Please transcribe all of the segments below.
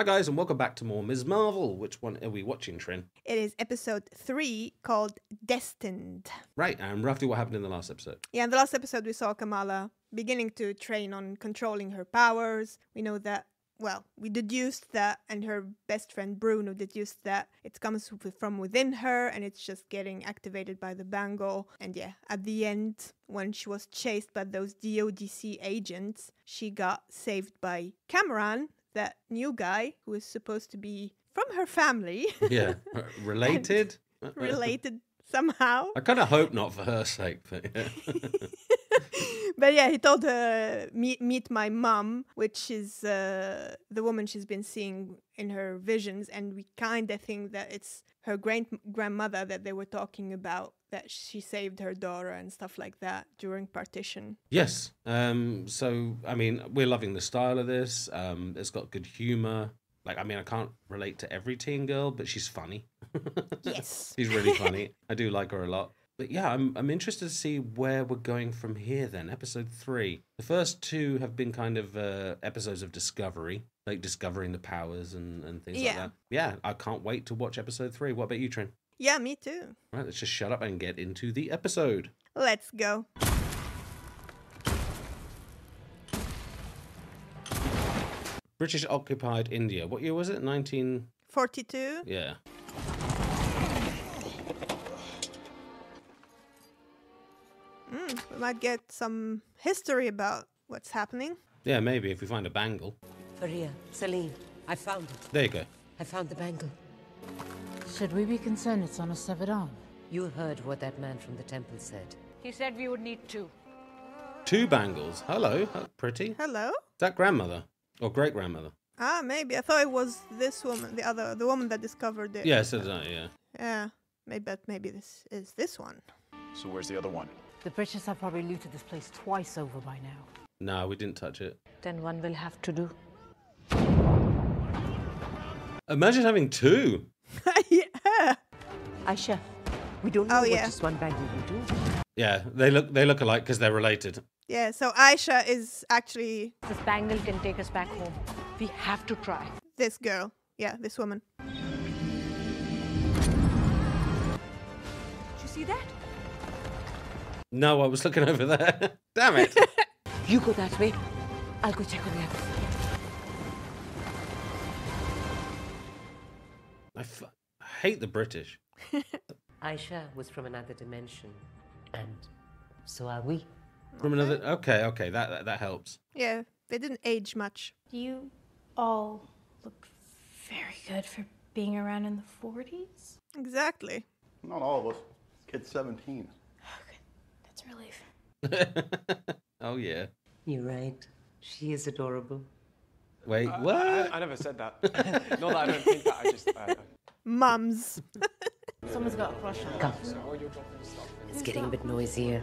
Hi guys, and welcome back to more Ms. Marvel. Which one are we watching, Trin? It is episode 3 called Destined. Right, and roughly what happened in the last episode? Yeah, in the last episode we saw Kamala beginning to train on controlling her powers. We know that, well, we deduced that, and her best friend Bruno deduced that it comes from within her and it's just getting activated by the bangle. And yeah, at the end, when she was chased by those DODC agents, she got saved by Kamran, that new guy who is supposed to be from her family. Yeah, related? Related somehow. I kind of hope not for her sake, but yeah. But yeah, he told her, meet my mom, which is the woman she's been seeing in her visions. And we kind of think that it's her grandmother that they were talking about, that she saved her daughter and stuff like that during Partition. Yes. So, I mean, we're loving the style of this. It's got good humor. Like, I mean, I can't relate to every teen girl, but she's funny. Yes. She's really funny. I do like her a lot. But yeah, I'm interested to see where we're going from here then. Episode 3. The first 2 have been kind of episodes of discovery, like discovering the powers and things like that. Yeah, I can't wait to watch episode 3. What about you, Trin? Yeah, me too. Right, let's just shut up and get into the episode. Let's go. British occupied India. What year was it? 1942? Yeah. We might get some history about what's happening. Yeah, maybe if we find a bangle. Faria, Saleem, I found it. There you go. I found the bangle. Should we be concerned it's on a severed arm? You heard what that man from the temple said. He said we would need 2. 2 bangles. Hello, pretty. Hello. Is that grandmother or great grandmother? Ah, maybe. I thought it was this woman, the woman that discovered it. Yeah, so that, yeah. Yeah, maybe this is this one. So where's the other one? The British have probably looted this place twice over by now. No, we didn't touch it. Then one will have to do. Imagine having 2. Yeah. Aisha, we don't know what this one bangle will do. Yeah, they look alike because they're related. Yeah, so Aisha is actually... This bangle can take us back home. We have to try. This girl. Yeah, this woman. Did you see that? No, I was looking over there. Damn it. You go that way. I'll go check on the others. I hate the British. Aisha was from another dimension. And so are we. From another... Okay, that helps. Yeah, they didn't age much. You all look very good for being around in the 40s. Exactly. Not all of us. Kid's 17. Relief. Oh yeah, you're right, she is adorable. Wait, what? I never said that. No, that I don't think that, I just mums. Someone's got a crush on her. It's getting a bit noisier.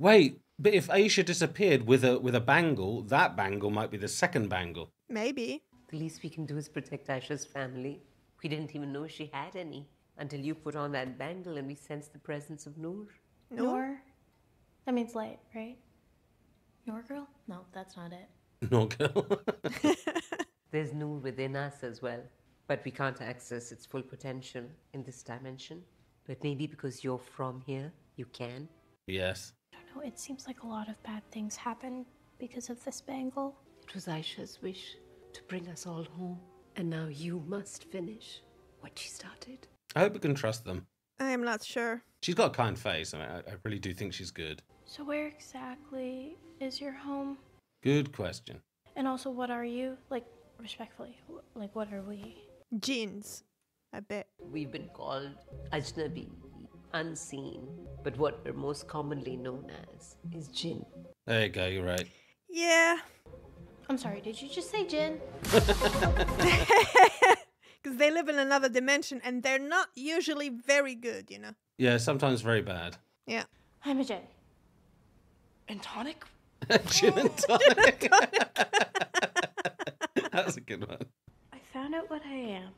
Wait, but if Aisha disappeared with a bangle, that bangle might be the second bangle. Maybe the least we can do is protect Aisha's family. We didn't even know she had any until you put on that bangle and we sensed the presence of Noor. Noor? That means light, right? Noor girl? No, that's not it. Noor girl. There's Noor within us as well, but we can't access its full potential in this dimension. But maybe because you're from here, you can. Yes. I don't know. It seems like a lot of bad things happen because of this bangle. It was Aisha's wish to bring us all home, and now you must finish what she started. I hope we can trust them. I am not sure. She's got a kind face. I mean, I really do think she's good. So where exactly is your home? Good question. And also, what are you? Like, respectfully, like, what are we? Jinns, I bet. We've been called Ajnabi, unseen. But what we're most commonly known as is Jinn. There you go, you're right. Yeah. I'm sorry, did you just say Jinn? Because they live in another dimension and they're not usually very good, you know. Yeah, sometimes very bad. Yeah. I'm a gin and tonic. Gin and tonic. Gin and tonic. That's a good one. I found out what I am.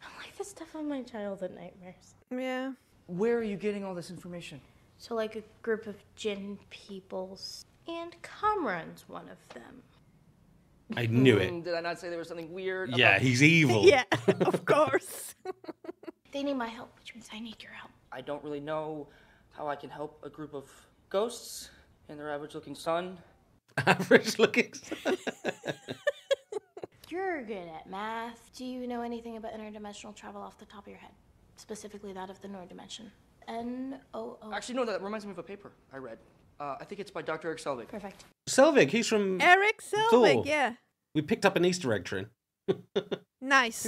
I like the stuff on my childhood nightmares. Yeah. Where are you getting all this information? So like a group of Jinn peoples, and Kamran's one of them. I knew it. Did I not say there was something weird? Yeah, he's evil. Yeah, of course. They need my help, which means I need your help. I don't really know how I can help a group of ghosts and their average-looking son. Average-looking son? You're good at math. Do you know anything about interdimensional travel off the top of your head? Specifically that of the Noor dimension. N-O-O. Actually, no, that reminds me of a paper I read. I think it's by Dr. Eric Selvig. Perfect. Selvig, he's from Eric Selvig, Thor. Yeah. We picked up an Easter egg trend. Nice.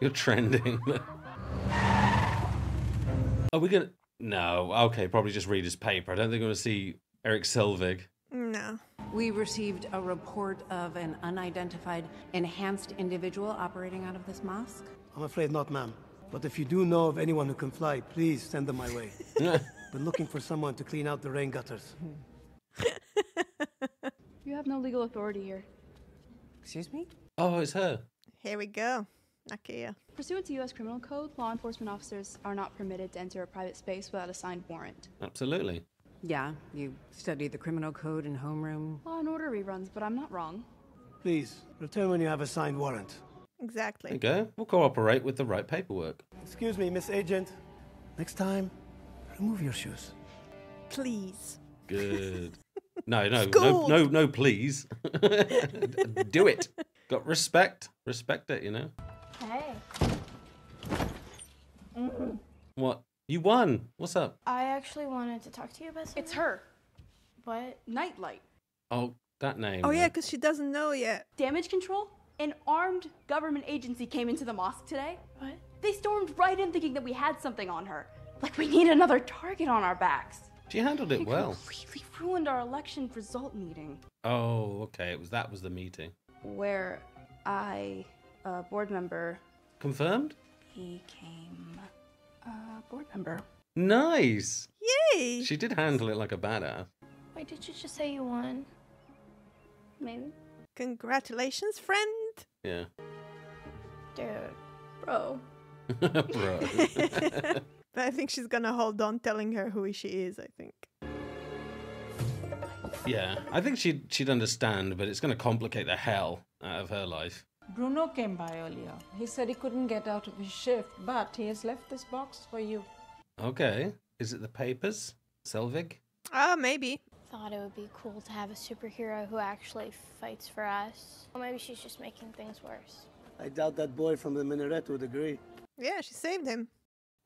You're trending. You're trending. Are we gonna? No. Okay, probably just read his paper. I don't think we're gonna see Eric Selvig. No. We received a report of an unidentified enhanced individual operating out of this mosque. I'm afraid not, ma'am. But if you do know of anyone who can fly, please send them my way. Been looking for someone to clean out the rain gutters. You have no legal authority here. Excuse me? Oh, it's her. Here we go. Nakia. Pursuant to U.S. criminal code, law enforcement officers are not permitted to enter a private space without a signed warrant. Absolutely. Yeah, you study the criminal code in homeroom. Law and Order reruns, but I'm not wrong. Please, return when you have a signed warrant. Exactly. There you go. We'll cooperate with the right paperwork. Excuse me, Miss Agent. Next time, remove your shoes. Please. Good. No, please. Do it. Got respect. Respect it, you know. Hey. Mm-mm. What? You won. What's up? I actually wanted to talk to you about something. It's her. What? Nightlight. Oh, that name. Oh, yeah, because she doesn't know yet. Damage control? An armed government agency came into the mosque today. What? They stormed right in thinking that we had something on her. Like we need another target on our backs. She handled it well. Completely ruined our election result meeting. Oh, okay. That was the meeting. Where I, a board member... Confirmed? He came a board member. Nice! Yay! She did handle it like a badass. Wait, did you just say you won? Maybe. Congratulations, friend! Yeah. Dude. Bro. Bro. I think she's gonna hold on telling her who she is, I think. Yeah, I think she'd understand, but it's gonna complicate the hell out of her life. Bruno came by earlier. He said he couldn't get out of his shift, but he has left this box for you. Okay. Is it the papers? Selvig? Maybe. Thought it would be cool to have a superhero who actually fights for us. Or maybe she's just making things worse. I doubt that boy from the minaret would agree. Yeah, she saved him.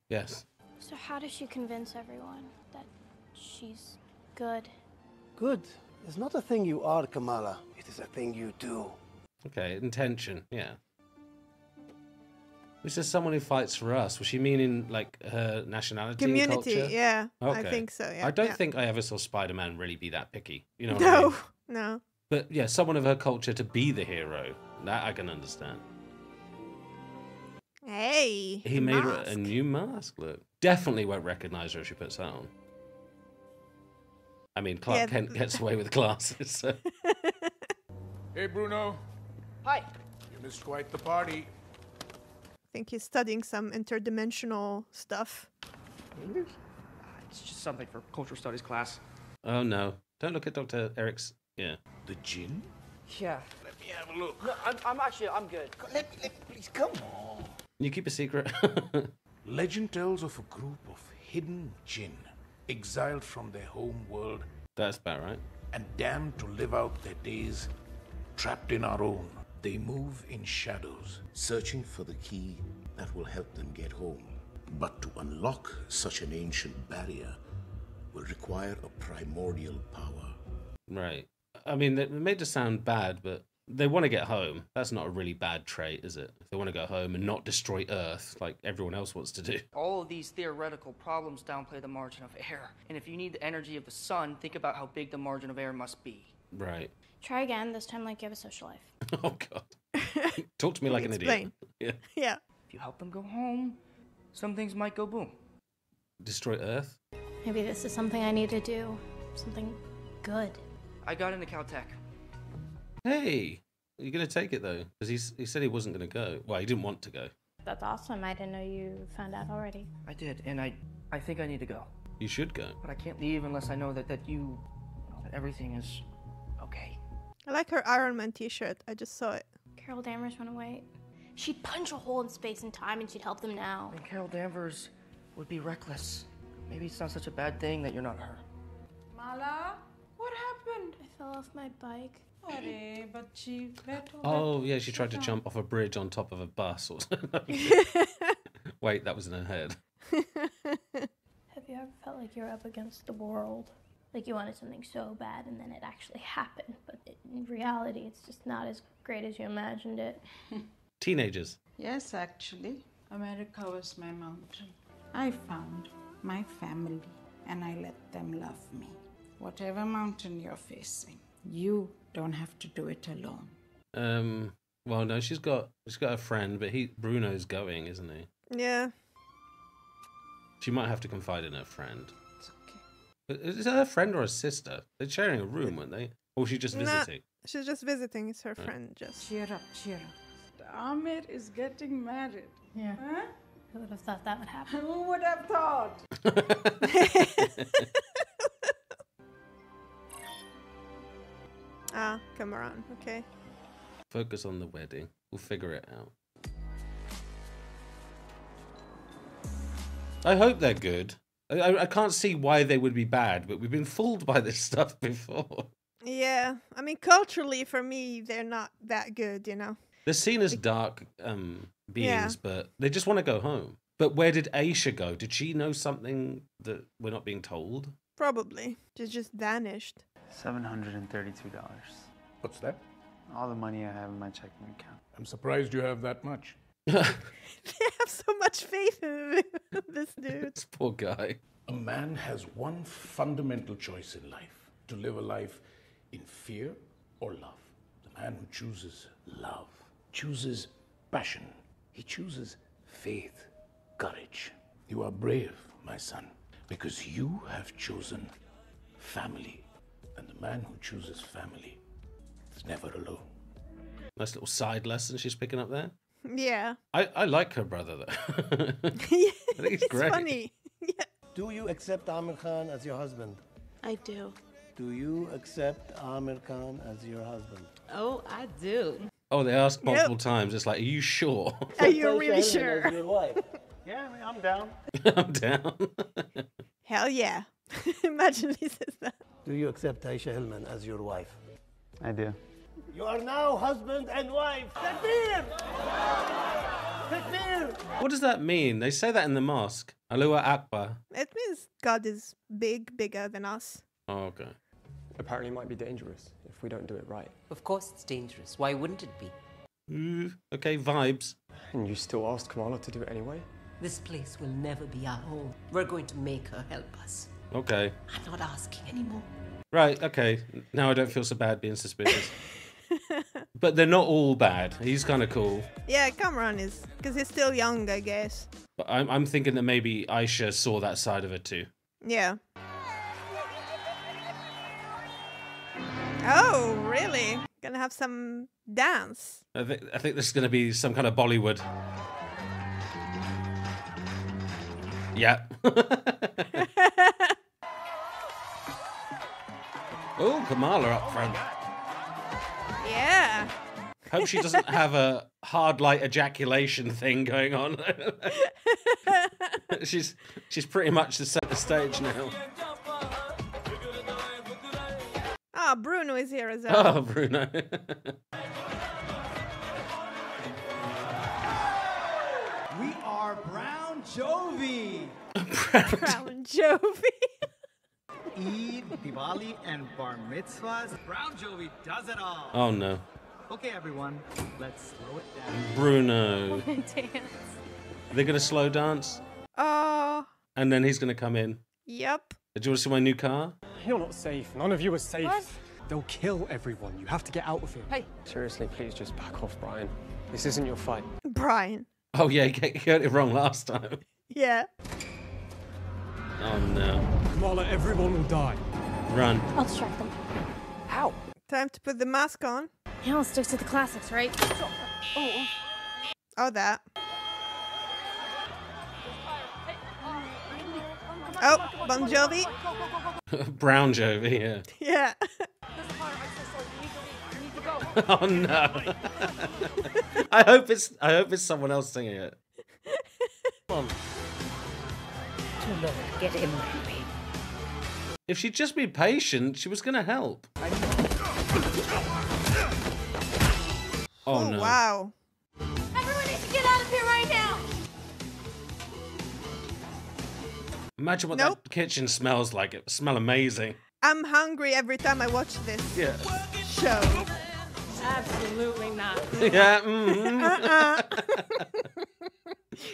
Yes. So how does she convince everyone that she's good? Good is not a thing you are, Kamala. It is a thing you do. Okay, intention, yeah. Which is someone who fights for us. Was she meaning, like, her nationality and culture? Community, yeah. Okay. I think so, yeah. I don't think I ever saw Spider-Man really be that picky. You know what I mean? No. But, yeah, someone of her culture to be the hero. That I can understand. Hey, he made her a new mask, look. Definitely won't recognize her if she puts that on. I mean, Clark Kent gets away with glasses, so... Hey, Bruno. Hi. You missed quite the party. I think he's studying some interdimensional stuff. English? It's just something for cultural studies class. Oh, no. Don't look at Dr. Eric's... Yeah. The Jinn? Yeah. Let me have a look. No, I'm good. Let me, please, come on. You keep a secret. Legend tells of a group of hidden Jinn, exiled from their home world. That's about right. And damned to live out their days... Trapped in our own, they move in shadows, searching for the key that will help them get home. But to unlock such an ancient barrier will require a primordial power. Right. I mean, it made it sound bad, but they want to get home. That's not a really bad trait, is it? If they want to go home and not destroy Earth like everyone else wants to do. All of these theoretical problems downplay the margin of error. And if you need the energy of the sun, think about how big the margin of error must be. Right. Try again, this time like you have a social life. Oh, God. Talk to me like an idiot. Yeah. Yeah. If you help them go home, some things might go boom. Destroy Earth? Maybe this is something I need to do. Something good. I got into Caltech. Hey. You're going to take it, though? Because he said he wasn't going to go. Well, he didn't want to go. That's awesome. I didn't know you found out already. I did, and I think I need to go. You should go. But I can't leave unless I know that everything is... okay. I like her Iron Man t-shirt. I just saw it. Carol Danvers went away. She'd punch a hole in space and time and she'd help them now. And Carol Danvers would be reckless. Maybe it's not such a bad thing that you're not her. Mala, what happened? I fell off my bike. But she oh, yeah, she tried to jump off a bridge on top of a bus or something. Wait, that was in her head. Have you ever felt like you're up against the world? Like you wanted something so bad and then it actually happened. But in reality, it's just not as great as you imagined it. Teenagers. Yes, actually. America was my mountain. I found my family and I let them love me. Whatever mountain you're facing, you don't have to do it alone. Well, no, she's got a friend, but Bruno's going, isn't he? Yeah. She might have to confide in her friend. It's okay. But is it her friend or a sister? They're sharing a room, weren't they? Or she's just visiting? No, she's just visiting. It's her friend. Just cheer up, cheer up. Amir is getting married. Yeah. Huh? Who would have thought that would happen? Who would have thought? Ah, Kamran. Okay. Focus on the wedding. We'll figure it out. I hope they're good. I can't see why they would be bad, but we've been fooled by this stuff before. Yeah. I mean, culturally, for me, they're not that good, you know? They're seen as dark beings, but they just want to go home. But where did Aisha go? Did she know something that we're not being told? Probably. She just vanished. $732. What's that? All the money I have in my checking account. I'm surprised you have that much. They have so much faith in this dude. This poor guy. A man has one fundamental choice in life. To live a life in fear or love. The man who chooses love, chooses passion. He chooses faith, courage. You are brave, my son, because you have chosen family. And the man who chooses family is never alone. Nice little side lesson she's picking up there. Yeah. I like her brother, though. I think he's great. Funny. Yeah. Do you accept Amir Khan as your husband? I do. Do you accept Amir Khan as your husband? Oh, I do. Oh, they asked multiple times. It's like, are you sure? Are you really sure? Yeah, I mean, I'm down. I'm down. Hell yeah. Imagine he says that. Do you accept Aisha Hillman as your wife? I do. You are now husband and wife. Takbir! Takbir! What does that mean? They say that in the mosque. Allahu Akbar. It means God is big, bigger than us. Oh, okay. Apparently it might be dangerous if we don't do it right. Of course it's dangerous. Why wouldn't it be? Okay, vibes. And you still asked Kamala to do it anyway? This place will never be our home. We're going to make her help us. Okay. I'm not asking anymore. Right, okay. Now I don't feel so bad being suspicious. But they're not all bad. He's kind of cool. Yeah, Kamran is, because he's still young, I guess. But I'm thinking that maybe Aisha saw that side of her too. Yeah. Oh, really? Gonna have some dance. I think this is gonna be some kind of Bollywood. Yeah. Oh, Kamala up front. Yeah. Hope she doesn't have a hard light ejaculation thing going on. She's pretty much the center stage now. Ah, oh, Bruno is here as well. Oh, Bruno. We are Brown Jovi. Brown Jovi. Eid, Diwali, and Bar Mitzvahs. Brown Jovi does it all. Oh, no. Okay, everyone, let's slow it down. Bruno. I'm gonna dance. They're going to slow dance? Oh. And then he's going to come in. Yep. Do you want to see my new car? You're not safe. None of you are safe. What? They'll kill everyone. You have to get out of here. Hey. Seriously, please just back off, Brian. This isn't your fight. Brian. Oh, yeah, you got it wrong last time. Yeah. Oh, no. Kamala, everyone will die. Run. I'll distract them. How? Time to put the mask on. Hell sticks to the classics, right? Oh. Oh, that. Oh, Bon Jovi. Brown Jovi, yeah. Yeah. Oh no! I hope it's someone else singing it. Come on. Too long. Get him away. If she'd just be patient, she was gonna help. Oh no! Wow! Everyone needs to get out of here right now. Imagine what that kitchen smells like. It smells amazing. I'm hungry every time I watch this show. Absolutely not. Yeah. Mm-hmm.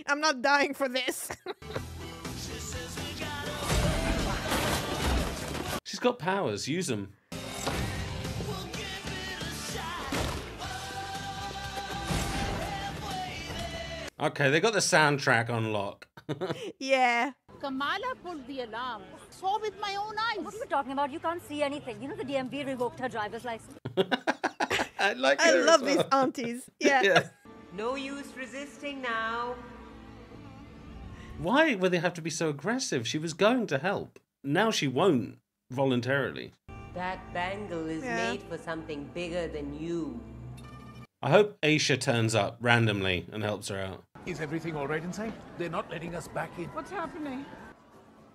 I'm not dying for this. She's got powers. Use them. Okay, they got the soundtrack on lock. Yeah. Kamala pulled the alarm. Saw with my own eyes. What are you talking about? You can't see anything. You know the DMV revoked her driver's license. I love these aunties. Yeah. No use resisting now. Why would they have to be so aggressive? She was going to help. Now she won't voluntarily. That bangle is made for something bigger than you. I hope Aisha turns up randomly and helps her out. Is everything all right inside? They're not letting us back in. What's happening?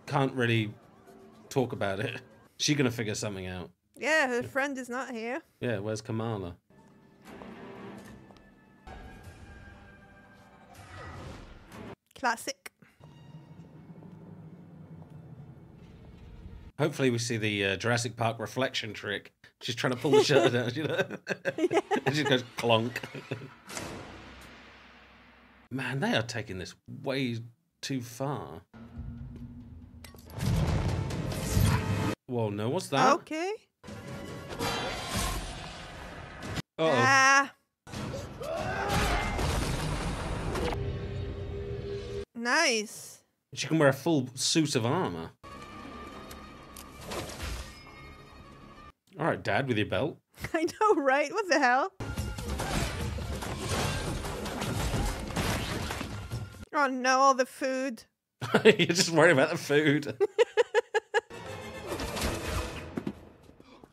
Can't really talk about it. She's going to figure something out. Yeah, her friend is not here. Yeah, where's Kamala? Classic. Hopefully we see the Jurassic Park reflection trick. She's trying to pull the shutter down, you know? And she goes clonk. Man, they are taking this way too far. Whoa, no, what's that? Okay. Uh-oh. Ah. Nice. She can wear a full suit of armor. All right, Dad, with your belt. I know, right? What the hell? Oh no, all the food. You're just worried about the food.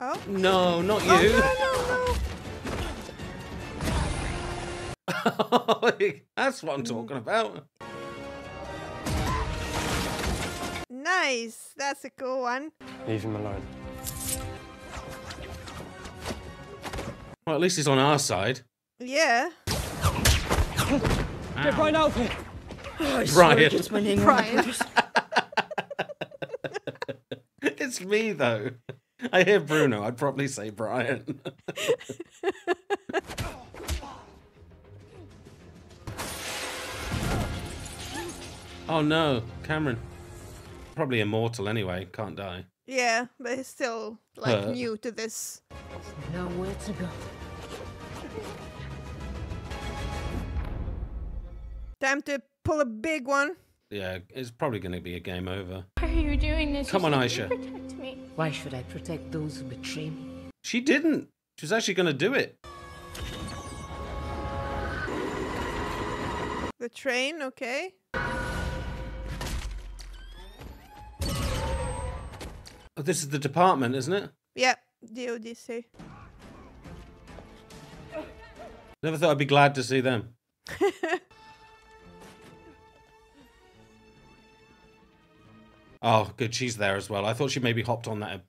Oh. No, not you. Oh, no, no, no. That's what I'm talking about. Nice. That's a cool one. Leave him alone. Well, at least he's on our side. Yeah. Get Brian out here. Oh, Brian. It's my name. Brian. It's me, though. I hear Bruno. I'd probably say Brian. Oh, no. Kamran. Probably immortal anyway. Can't die. Yeah, but he's still, like, new to this. There's nowhere to go. Time to pull a big one. Yeah, it's probably going to be a game over. Why are you doing this? Come on, Aisha. Protect me. Why should I protect those who betray me? She didn't. She was actually going to do it. The train, okay. Oh, this is the department, isn't it? Yep, DODC. Never thought I'd be glad to see them. Oh, good, she's there as well. I thought she maybe hopped on that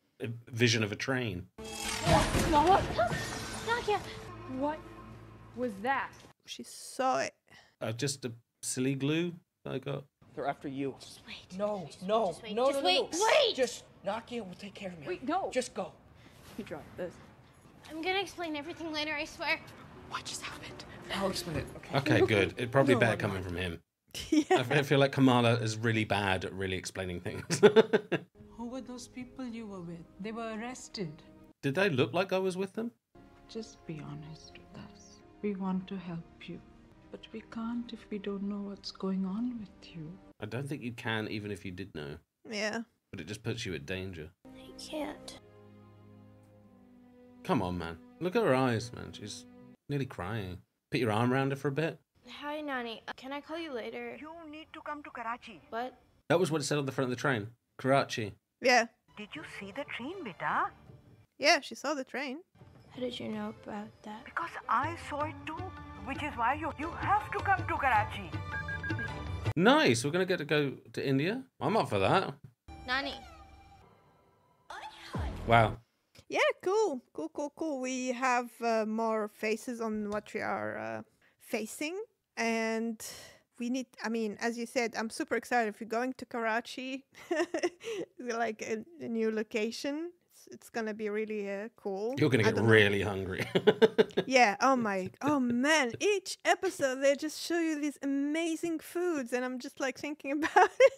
vision of a train. What? Nakia, what was that? She saw it. Just a silly glue that I got. They're after you. Just wait. No, no, just wait. No, just no, no, wait. No. Wait. Just Nakia will take care of me. Wait, no. Just go. You dropped this. I'm gonna explain everything later, I swear. What just happened? I'll explain it. Okay. Okay, good. It probably better coming from him. Yeah. I feel like Kamala is really bad at really explaining things. Who were those people you were with? They were arrested. Did they look like I was with them? Just be honest with us. We want to help you, but we can't if we don't know what's going on with you. I don't think you can even if you did know. Yeah. But it just puts you at danger. I can't. Come on, man. Look at her eyes, man. She's nearly crying. Put your arm around her for a bit. Hi, Nani. Can I call you later? You need to come to Karachi. What? That was what it said on the front of the train. Karachi. Yeah. Did you see the train, beta? Yeah, she saw the train. How did you know about that? Because I saw it too, which is why you have to come to Karachi. Nice, we're gonna get to go to India. I'm up for that. Nani. Wow. Yeah, cool, cool, cool, cool. We have more faces on what we are facing, and we need. I mean, as you said, I'm super excited. If you're going to Karachi, like a new location, it's gonna be really cool. You're gonna get really hungry. Yeah. Oh my. Oh man. Each episode, they just show you these amazing foods, and I'm just like thinking about it.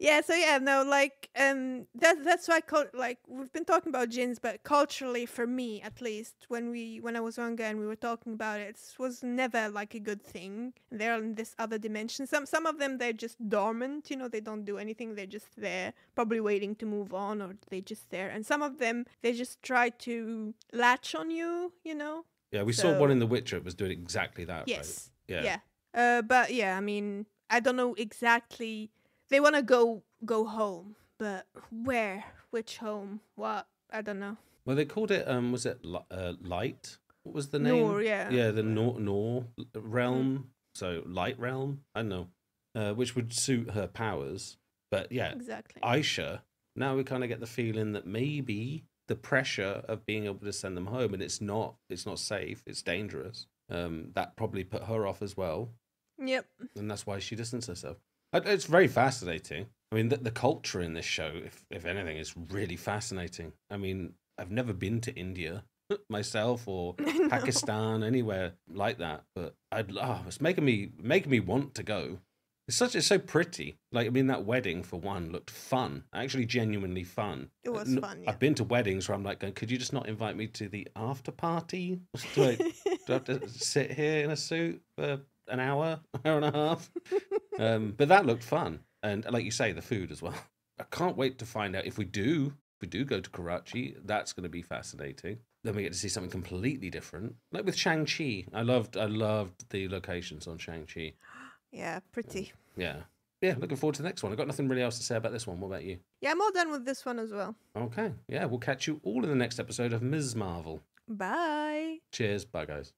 Yeah, so yeah, no, like that's why like we've been talking about jinns, but culturally for me at least, when I was younger and we were talking about it, it was never like a good thing. They're in this other dimension. Some of them, they're just dormant, you know, they don't do anything, they're just there, probably waiting to move on, or they're just there. And some of them, they just try to latch on you, you know. Yeah, we saw one in The Witcher, it was doing exactly that. Yes. Right? Yeah. Yeah. But yeah, I mean, I don't know exactly. They want to go home, but where? Which home? What? I don't know. Well, they called it, was it Light? What was the name? Noor, yeah. Yeah, the Noor realm. Mm. So, Light realm? I don't know. Which would suit her powers. But yeah, exactly. Aisha, now we kind of get the feeling that maybe the pressure of being able to send them home, and it's not safe, it's dangerous. That probably put her off as well. Yep. And that's why she distanced herself. It's very fascinating. I mean, the culture in this show, if anything, is really fascinating. I mean, I've never been to India myself, or no. Pakistan, anywhere like that. But it's making me want to go. It's so pretty. Like, I mean, that wedding for one looked fun. Actually, genuinely fun. It was fun. Yeah. I've been to weddings where I'm like, could you just not invite me to the after party? Do I have to sit here in a suit for an hour and a half? But that looked fun, and like you say, the food as well. I can't wait to find out if we do go to Karachi. That's going to be fascinating. Then we get to see something completely different, like with Shang-Chi. I loved the locations on Shang-Chi. Yeah, pretty. Yeah, looking forward to the next one. I've got nothing really else to say about this one. What about you? Yeah, I'm all done with this one as well. Okay, yeah, we'll catch you all in the next episode of Ms. Marvel. Bye. Cheers, bye guys.